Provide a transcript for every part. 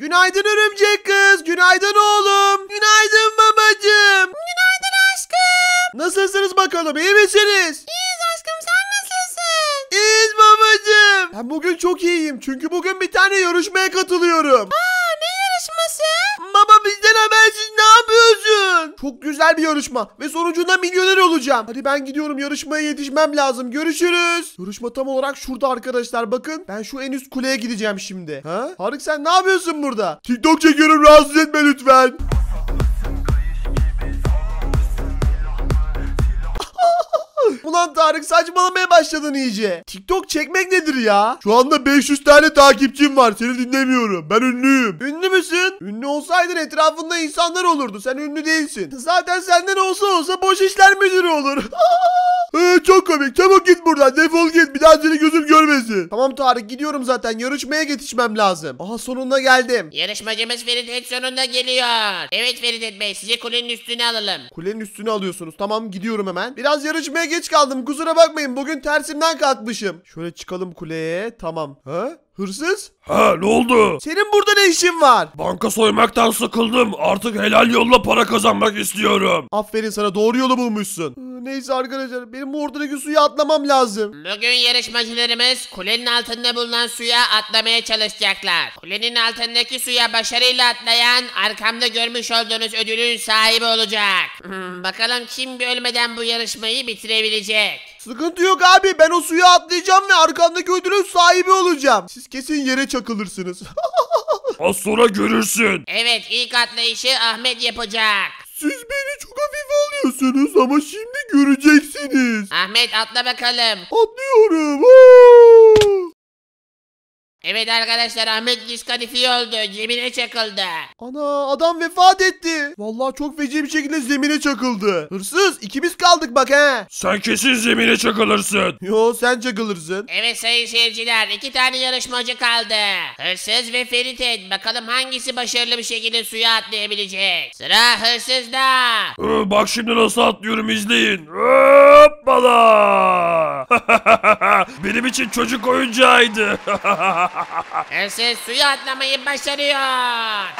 Günaydın örümcek kız. Günaydın oğlum. Günaydın babacığım. Günaydın aşkım. Nasılsınız bakalım, iyi misiniz? İyiyiz aşkım, sen nasılsın? İyiyiz babacığım. Ben bugün çok iyiyim çünkü bugün bir tane yarışmaya katılıyorum. Aa, ne yarışması? Baba bizden habersiz ne yapıyorsun? Çok güzel bir yarışma ve sonucunda milyoner olacağım. Hadi ben gidiyorum, yarışmaya yetişmem lazım. Görüşürüz. Yarışma tam olarak şurada arkadaşlar, bakın. Ben şu en üst kuleye gideceğim şimdi. Ha? Faruk sen ne yapıyorsun burada? TikTok çekiyorum, rahatsız etme lütfen. Ulan Tarık saçmalamaya başladın iyice. TikTok çekmek nedir ya? Şu anda 500 tane takipçim var. Seni dinlemiyorum. Ben ünlüyüm. Ünlü müsün? Ünlü olsaydın etrafında insanlar olurdu. Sen ünlü değilsin. Zaten senden olsa boş işler müdürü olur. Çok komik. Çabuk git buradan. Defol git. Bir daha seni gözüm görmesin. Tamam Tarık, gidiyorum zaten. Yarışmaya yetişmem lazım. Aha, sonunda geldim. Yarışmacımız Feritet sonunda geliyor. Evet Feritet Bey, sizi kulenin üstüne alalım. Kulenin üstüne alıyorsunuz. Tamam, gidiyorum hemen. Biraz yarışmaya geç kaldım. Kusura bakmayın. Bugün tersimden kalkmışım. Şöyle çıkalım kuleye. Tamam. Ha? Hırsız? Ha, ne oldu? Senin burada ne işin var? Banka soymaktan sıkıldım. Artık helal yolla para kazanmak istiyorum. Aferin sana, doğru yolu bulmuşsun. Neyse arkadaşlar, benim oradaki suya atlamam lazım. Bugün yarışmacılarımız kulenin altında bulunan suya atlamaya çalışacaklar. Kulenin altındaki suya başarıyla atlayan arkamda görmüş olduğunuz ödülün sahibi olacak. Bakalım kim ölmeden bu yarışmayı bitirebilecek. Sıkıntı yok abi, ben o suya atlayacağım ve arkamdaki ödülün sahibi olacağım. Siz kesin yere çakılırsınız. Az sonra görürsün. Evet, ilk atlayışı Ahmet yapacak. Siz beni çok hafife alıyorsunuz ama şimdi göreceksiniz. Ahmet atla bakalım. Atlıyorum. Aa! Evet arkadaşlar, Ahmet diskalifiye oldu. Zemine çakıldı. Ana, adam vefat etti. Vallahi çok feci bir şekilde zemine çakıldı. Hırsız, ikimiz kaldık bak he. Sen kesin zemine çakılırsın. Yo, sen çakılırsın. Evet sayın seyirciler, 2 tane yarışmacı kaldı. Hırsız ve Ferited. Bakalım hangisi başarılı bir şekilde suya atlayabilecek. Sıra hırsızda. Bak şimdi nasıl atlıyorum, izleyin. Hoppala. Benim için çocuk oyuncağıydı. Hırsız suya atlamayı başarıyor.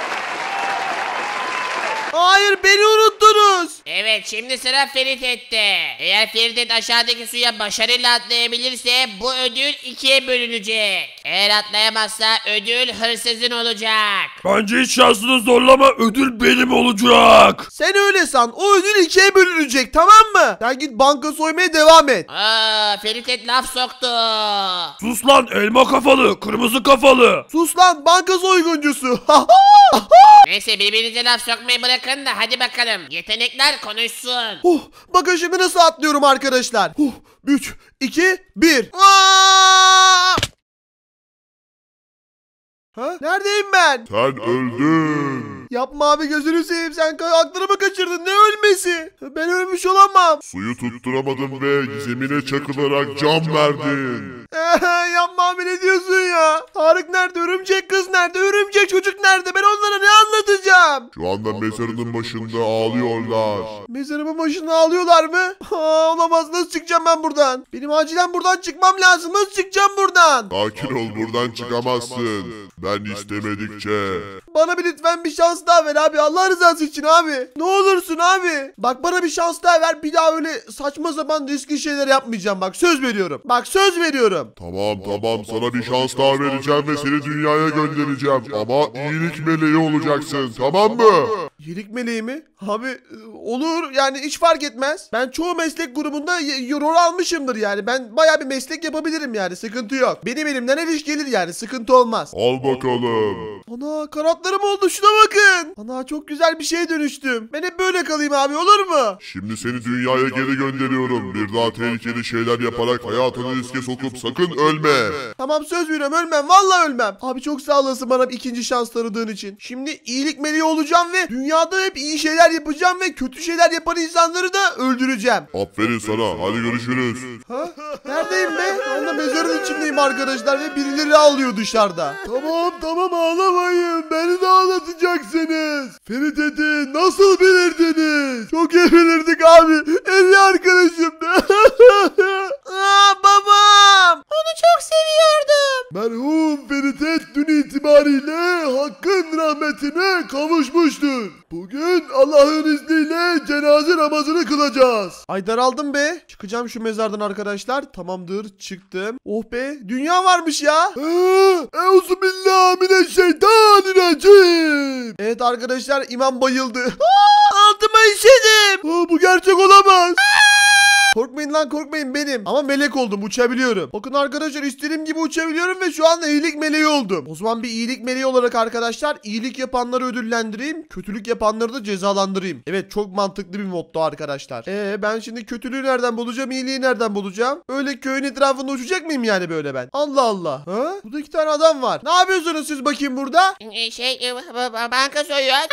Hayır, beni unuttunuz. Evet, şimdi sıra Ferited'de. Eğer Ferited aşağıdaki suya başarıyla atlayabilirse bu ödül 2'ye bölünecek. Eğer atlayamazsa ödül hırsızın olacak. Bence hiç şansını zorlama, ödül benim olacak. Sen öyle san, o ödül 2'ye bölünecek, tamam mı? Sen git banka soymaya devam et. Ferited laf soktu. Sus lan elma kafalı, kırmızı kafalı. Sus lan banka soyguncusu. Neyse, birbirinize laf sokmayı bırakın da hadi bakalım. Yetenekler konuşsun. Oh, bakın şimdi nasıl atlıyorum arkadaşlar. 3, 2, 1. Ha? Neredeyim ben? Sen öldün. Yapma abi, gözünü seveyim, sen aklını mı kaçırdın, ne ölmesi? Ben ölmüş olamam. Suyu tutturamadım ve zemine çakılarak can verdin. Yapma abi, ne diyorsun ya? Tarık nerede, örümcek kız nerede, örümcek çocuk nerede, ben onlara ne anlatacağım? Şu anda mezarının başında ağlıyorlar. Mezarımın başında ağlıyorlar mı? Olamaz, nasıl çıkacağım ben buradan? Benim acilen buradan çıkmam lazım, nasıl çıkacağım buradan? Sakin ol, buradan çıkamazsın. Ben istemedikçe. Bana bir lütfen bir şans daha ver abi, Allah rızası için abi. Ne olursun abi. Bak, bana bir şans daha ver, bir daha öyle saçma sapan riskli şeyler yapmayacağım, bak söz veriyorum. Bak söz veriyorum. Tamam, sana bir şans daha vereceğim ve seni dünyaya göndereceğim. Ama iyilik meleği olacaksın, tamam mı? İyilik meleği mi? Abi olur yani, hiç fark etmez. Ben çoğu meslek grubunda rol almışımdır yani. Ben bayağı bir meslek yapabilirim yani, sıkıntı yok. Benim elimden ev iş gelir yani, sıkıntı olmaz. Al bakalım. Ana, kanatlarım oldu, şuna bakın. Ana, çok güzel bir şeye dönüştüm. Ben hep böyle kalayım abi, olur mu? Şimdi seni dünyaya geri gönderiyorum. Bir daha tehlikeli şeyler yaparak hayatını riske sokup sakın ölme. Tamam, söz veriyorum, ölmem, vallahi ölmem. Abi çok sağ olasın bana ikinci şans tanıdığın için. Şimdi iyilik meleği olacağım ve dünyada hep iyi şeyler yapacağım ve kötü şeyler yapan insanları da öldüreceğim. Aferin sana, hadi görüşürüz. Ha? Neredeyim be? Onda mezarın içindeyim arkadaşlar ve birileri ağlıyor dışarıda. Tamam, ağlamayın, beni de ağlatacaksınız. Ferited'i nasıl bilirdiniz? Çok iyi bilirdik abi, en iyi arkadaşım. Babam, onu çok seviyordum. Merhum Ferited dün itibariyle hakkın Allah'ın rahmetine kavuşmuştur. Bugün Allah'ın izniyle cenaze namazını kılacağız. Ay daraldım be. Çıkacağım şu mezardan arkadaşlar. Tamamdır, çıktım. Oh be, dünya varmış ya. Euzubillahimineşşeytanirracim. Evet arkadaşlar, imam bayıldı. Altıma işedim. Bu gerçek olamaz. Korkmayın lan, korkmayın benim. Ama melek oldum, uçabiliyorum. Bakın arkadaşlar, istediğim gibi uçabiliyorum ve şu anda iyilik meleği oldum. O zaman bir iyilik meleği olarak arkadaşlar, iyilik yapanları ödüllendireyim, kötülük yapanları da cezalandırayım. Evet, çok mantıklı bir moddu arkadaşlar. Ben şimdi kötülüğü nereden bulacağım, iyiliği nereden bulacağım? Öyle köyün etrafında uçacak mıyım yani böyle ben? Allah Allah. Ha? Burada iki tane adam var. Ne yapıyorsunuz siz bakayım burada? Banka soyuyoruz.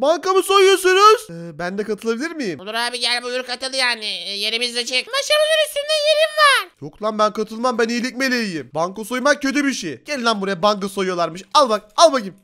Banka mı soyuyorsunuz? Ben de katılabilir miyim? Olur abi, gel buyur katıl yani. Yerimiz açık. Maşamızın üstünde yerim var. Yok lan, ben katılmam, ben iyilik meleğiyim. Banka soymak kötü bir şey. Gel lan buraya, banka soyuyorlarmış. Al bak, al bakayım.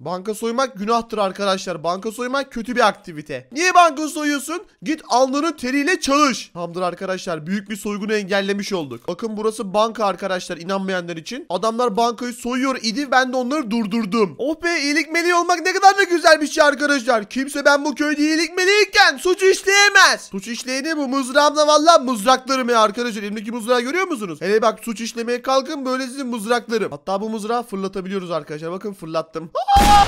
Banka soymak günahtır arkadaşlar. Banka soymak kötü bir aktivite. Niye banka soyuyorsun? Git alnının teriyle çalış. Tamamdır arkadaşlar, büyük bir soygunu engellemiş olduk. Bakın burası banka arkadaşlar, inanmayanlar için. Adamlar bankayı soyuyor idi, ben de onları durdurdum. Oh be, iyilik meleği olmak ne kadar da güzel bir şey arkadaşlar. Kimse ben bu köyde iyilik meleğiyken suçu işleyemez. Suç işleyeni bu mızrağımla valla mızraklarım ya arkadaşlar. Elimdeki mızrağı görüyor musunuz? Hele bak, suç işlemeye kalkın, böyle sizin mızraklarım. Hatta bu mızrağı fırlatabiliyoruz arkadaşlar. Bakın fırlattım.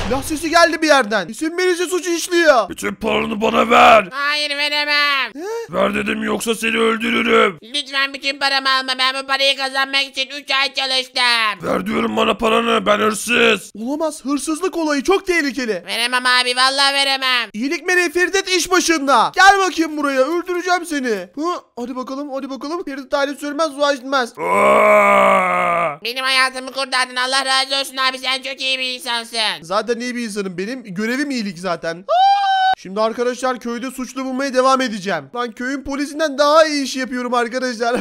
Silah sesi geldi bir yerden. İsim birisi suç işliyor. Bütün paranı bana ver. Hayır, veremem. Ver dedim, yoksa seni öldürürüm. Lütfen bütün paramı alma. Ben bu parayı kazanmak için 3 ay çalıştım. Ver diyorum bana paranı, ben hırsız. Olamaz, hırsızlık olayı çok tehlikeli. Veremem abi, vallahi veremem. İyilik meleği Feridet iş başında. Gel bakayım buraya, öldüreceğim seni. Hı? Hadi bakalım, hadi bakalım. Feridet ailesi sürmez, dua edilmez. Benim hayatımı kurtardın, Allah razı olsun abi, sen çok iyi bir insansın. Zaten iyi bir insanım, benim görevim iyilik zaten. Şimdi arkadaşlar, köyde suçlu bulmaya devam edeceğim. Lan köyün polisinden daha iyi iş yapıyorum arkadaşlar.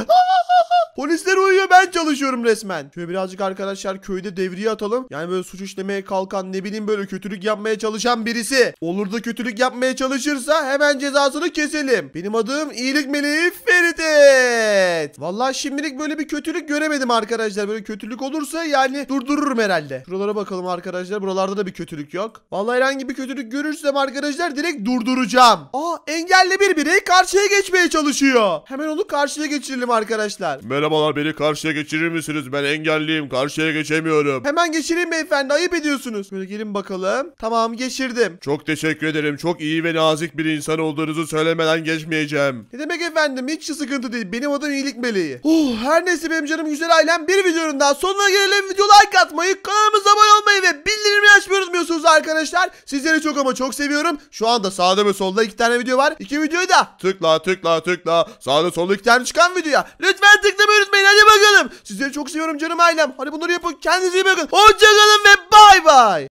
Polisler uyuyor, ben çalışıyorum resmen. Şöyle birazcık arkadaşlar köyde devriye atalım. Yani böyle suç işlemeye kalkan, ne bileyim böyle kötülük yapmaya çalışan birisi olur da kötülük yapmaya çalışırsa hemen cezasını keselim. Benim adım iyilik meleği Feritet. Vallahi şimdilik böyle bir kötülük göremedim arkadaşlar. Böyle kötülük olursa yani durdururum herhalde. Şuralara bakalım arkadaşlar, buralarda da bir kötülük yok. Vallahi herhangi bir kötülük görürsem arkadaşlar direkt durduracağım. Engelli bir birey karşıya geçmeye çalışıyor. Hemen onu karşıya geçirelim arkadaşlar. Merhabalar, beni karşıya geçirir misiniz? Ben engelliyim, karşıya geçemiyorum. Hemen geçireyim beyefendi, ayıp ediyorsunuz. Böyle gelin bakalım. Tamam, geçirdim. Çok teşekkür ederim. Çok iyi ve nazik bir insan olduğunuzu söylemeden geçmeyeceğim. Ne demek efendim, hiç sıkıntı değil. Benim adım iyilik meleği. Her neyse benim canım güzel ailem, bir videonun daha sonuna gelelim. Video like atmayı, kanalımıza abone olmayı ve bildirimleri açmayı unutmuyorsunuz arkadaşlar. Sizleri çok ama çok seviyorum. Şu anda sağda ve solda 2 tane video var. 2 videoyu da tıkla tıkla tıkla. Sağda solda 2 tane çıkan videoya lütfen tıklamayı unutmayın. Hadi bakalım. Sizleri çok seviyorum canım ailem. Hadi bunları yapın. Kendinize iyi bakın. Hoşça kalın ve bay bay.